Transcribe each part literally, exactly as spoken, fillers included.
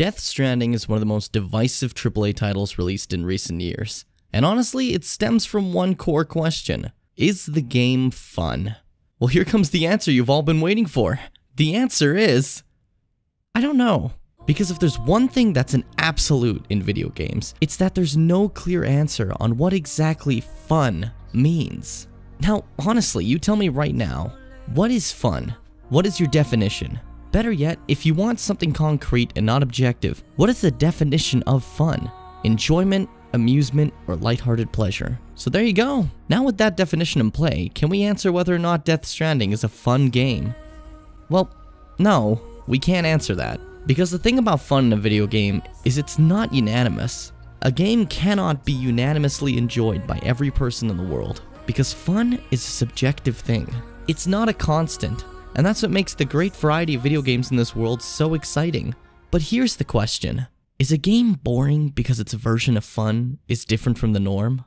Death Stranding is one of the most divisive triple A titles released in recent years. And honestly, it stems from one core question. Is the game fun? Well, here comes the answer you've all been waiting for. The answer is... I don't know. Because if there's one thing that's an absolute in video games, it's that there's no clear answer on what exactly fun means. Now, honestly, you tell me right now, what is fun? What is your definition? Better yet, if you want something concrete and not objective, what is the definition of fun? Enjoyment, amusement, or lighthearted pleasure? So there you go. Now with that definition in play, can we answer whether or not Death Stranding is a fun game? Well, no, we can't answer that. Because the thing about fun in a video game is it's not unanimous. A game cannot be unanimously enjoyed by every person in the world, because fun is a subjective thing. It's not a constant, and that's what makes the great variety of video games in this world so exciting. But here's the question. Is a game boring because its version of fun is different from the norm?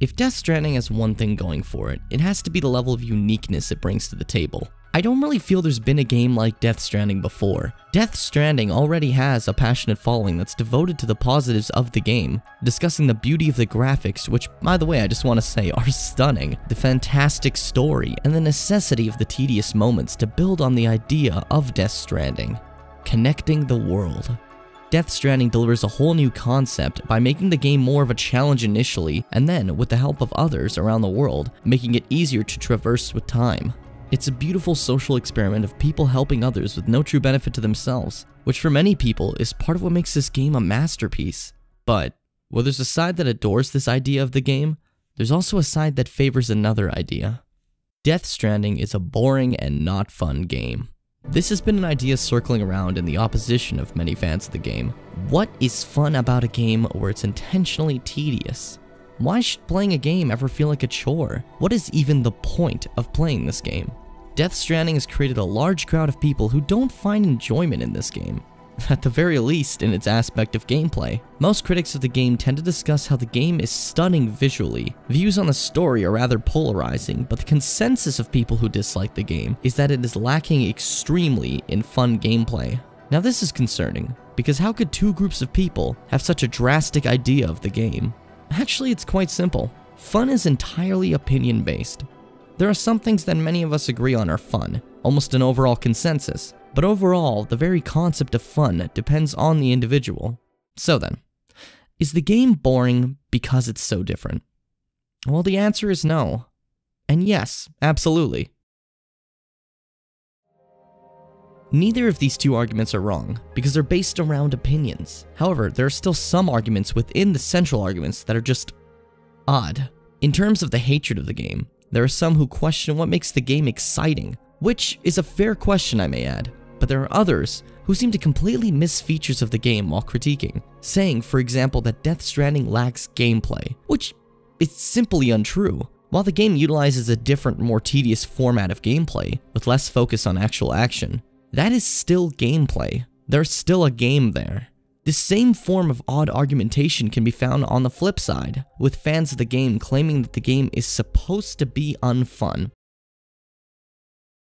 If Death Stranding has one thing going for it, it has to be the level of uniqueness it brings to the table. I don't really feel there's been a game like Death Stranding before. Death Stranding already has a passionate following that's devoted to the positives of the game, discussing the beauty of the graphics, which, by the way, I just want to say are stunning, the fantastic story, and the necessity of the tedious moments to build on the idea of Death Stranding, connecting the world. Death Stranding delivers a whole new concept by making the game more of a challenge initially, and then, with the help of others around the world, making it easier to traverse with time. It's a beautiful social experiment of people helping others with no true benefit to themselves, which for many people is part of what makes this game a masterpiece. But, while there's a side that adores this idea of the game, there's also a side that favors another idea. Death Stranding is a boring and not fun game. This has been an idea circling around in the opposition of many fans of the game. What is fun about a game where it's intentionally tedious? Why should playing a game ever feel like a chore? What is even the point of playing this game? Death Stranding has created a large crowd of people who don't find enjoyment in this game, at the very least in its aspect of gameplay. Most critics of the game tend to discuss how the game is stunning visually. Views on the story are rather polarizing, but the consensus of people who dislike the game is that it is lacking extremely in fun gameplay. Now this is concerning, because how could two groups of people have such a drastic idea of the game? Actually, it's quite simple. Fun is entirely opinion-based. There are some things that many of us agree on are fun, almost an overall consensus, but overall, the very concept of fun depends on the individual. So then, is the game boring because it's so different? Well, the answer is no. And yes, absolutely. Neither of these two arguments are wrong, because they're based around opinions. However, there are still some arguments within the central arguments that are just odd. In terms of the hatred of the game, there are some who question what makes the game exciting, which is a fair question, I may add, but there are others who seem to completely miss features of the game while critiquing, saying, for example, that Death Stranding lacks gameplay, which is simply untrue. While the game utilizes a different, more tedious format of gameplay, with less focus on actual action, that is still gameplay. There's still a game there. This same form of odd argumentation can be found on the flip side, with fans of the game claiming that the game is supposed to be unfun.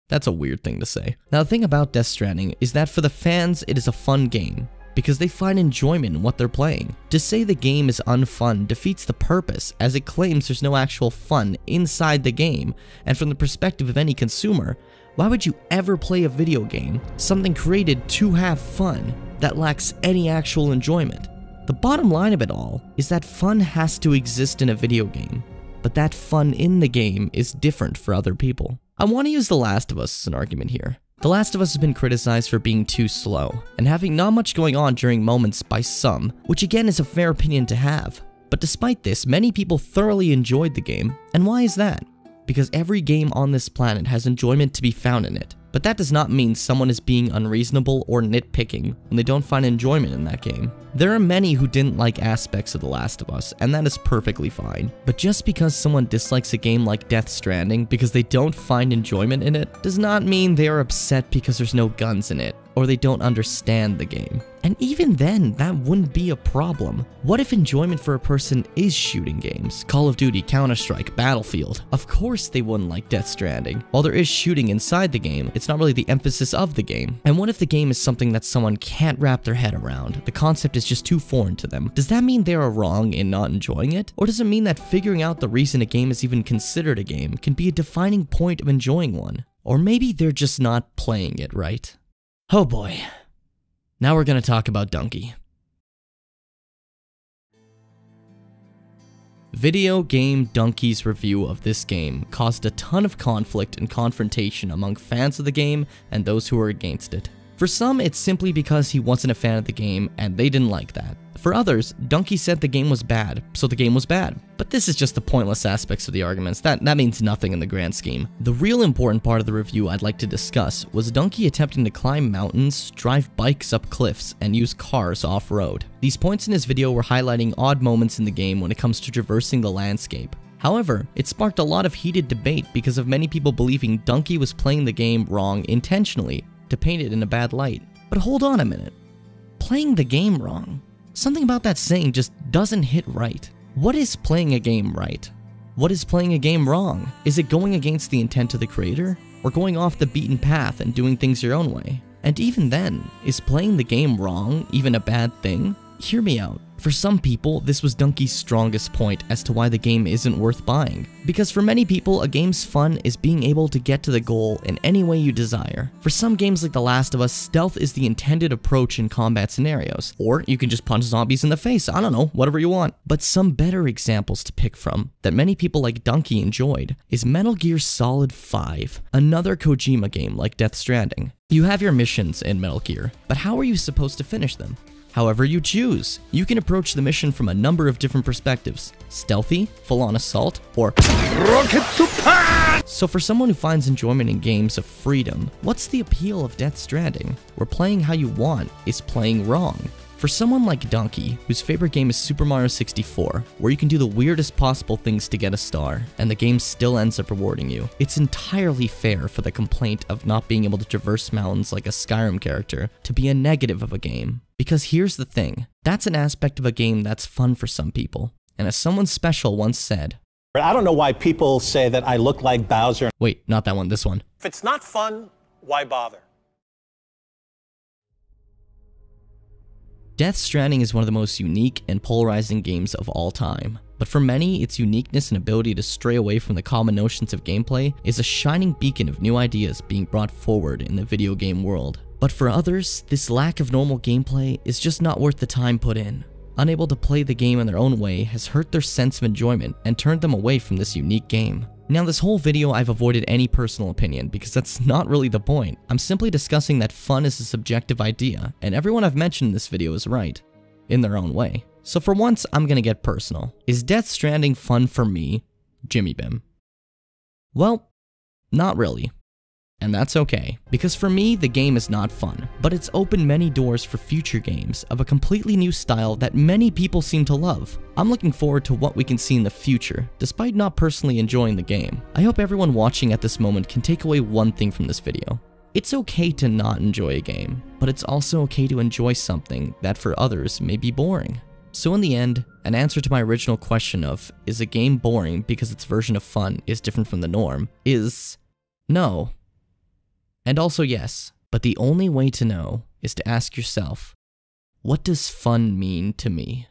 That's a weird thing to say. Now, the thing about Death Stranding is that for the fans, it is a fun game, because they find enjoyment in what they're playing. To say the game is unfun defeats the purpose, as it claims there's no actual fun inside the game, and from the perspective of any consumer, why would you ever play a video game, something created to have fun, that lacks any actual enjoyment? The bottom line of it all is that fun has to exist in a video game, but that fun in the game is different for other people. I want to use The Last of Us as an argument here. The Last of Us has been criticized for being too slow, and having not much going on during moments by some, which again is a fair opinion to have. But despite this, many people thoroughly enjoyed the game, and why is that? Because every game on this planet has enjoyment to be found in it. But that does not mean someone is being unreasonable or nitpicking when they don't find enjoyment in that game. There are many who didn't like aspects of The Last of Us, and that is perfectly fine. But just because someone dislikes a game like Death Stranding because they don't find enjoyment in it, does not mean they are upset because there's no guns in it, or they don't understand the game. And even then, that wouldn't be a problem. What if enjoyment for a person is shooting games? Call of Duty, Counter-Strike, Battlefield. Of course they wouldn't like Death Stranding. While there is shooting inside the game, it's not really the emphasis of the game. And what if the game is something that someone can't wrap their head around? The concept is just too foreign to them. Does that mean they are wrong in not enjoying it? Or does it mean that figuring out the reason a game is even considered a game can be a defining point of enjoying one? Or maybe they're just not playing it right. Oh boy. Now we're going to talk about Dunkey. Video Game Dunkey's review of this game caused a ton of conflict and confrontation among fans of the game and those who were against it. For some, it's simply because he wasn't a fan of the game and they didn't like that. For others, Dunkey said the game was bad, so the game was bad. But this is just the pointless aspects of the arguments. That, that means nothing in the grand scheme. The real important part of the review I'd like to discuss was Dunkey attempting to climb mountains, drive bikes up cliffs, and use cars off-road. These points in his video were highlighting odd moments in the game when it comes to traversing the landscape. However, it sparked a lot of heated debate because of many people believing Dunkey was playing the game wrong intentionally to paint it in a bad light. But hold on a minute. Playing the game wrong? Something about that saying just doesn't hit right. What is playing a game right? What is playing a game wrong? Is it going against the intent of the creator? Or going off the beaten path and doing things your own way? And even then, is playing the game wrong even a bad thing? Hear me out. For some people, this was Dunkey's strongest point as to why the game isn't worth buying. Because for many people, a game's fun is being able to get to the goal in any way you desire. For some games like The Last of Us, stealth is the intended approach in combat scenarios. Or you can just punch zombies in the face, I don't know, whatever you want. But some better examples to pick from that many people like Dunkey enjoyed is Metal Gear Solid five, another Kojima game like Death Stranding. You have your missions in Metal Gear, but how are you supposed to finish them? However you choose. You can approach the mission from a number of different perspectives. Stealthy, full-on assault, or rocket to pan! So for someone who finds enjoyment in games of freedom, what's the appeal of Death Stranding? Where playing how you want is playing wrong. For someone like Dunkey, whose favorite game is Super Mario sixty-four, where you can do the weirdest possible things to get a star, and the game still ends up rewarding you, it's entirely fair for the complaint of not being able to traverse mountains like a Skyrim character to be a negative of a game. Because here's the thing, that's an aspect of a game that's fun for some people. And as someone special once said, I don't know why people say that I look like Bowser. Wait, not that one, this one. If it's not fun, why bother? Death Stranding is one of the most unique and polarizing games of all time. But for many, its uniqueness and ability to stray away from the common notions of gameplay is a shining beacon of new ideas being brought forward in the video game world. But for others, this lack of normal gameplay is just not worth the time put in. Unable to play the game in their own way has hurt their sense of enjoyment and turned them away from this unique game. Now, this whole video, I've avoided any personal opinion because that's not really the point. I'm simply discussing that fun is a subjective idea, and everyone I've mentioned in this video is right, in their own way. So for once, I'm gonna get personal. Is Death Stranding fun for me, JimmyBim? Well, not really. And that's okay, because for me, the game is not fun, but it's opened many doors for future games of a completely new style that many people seem to love. I'm looking forward to what we can see in the future, despite not personally enjoying the game. I hope everyone watching at this moment can take away one thing from this video. It's okay to not enjoy a game, but it's also okay to enjoy something that for others may be boring. So in the end, an answer to my original question of, is a game boring because its version of fun is different from the norm, is no. And also yes, but the only way to know is to ask yourself, what does fun mean to me?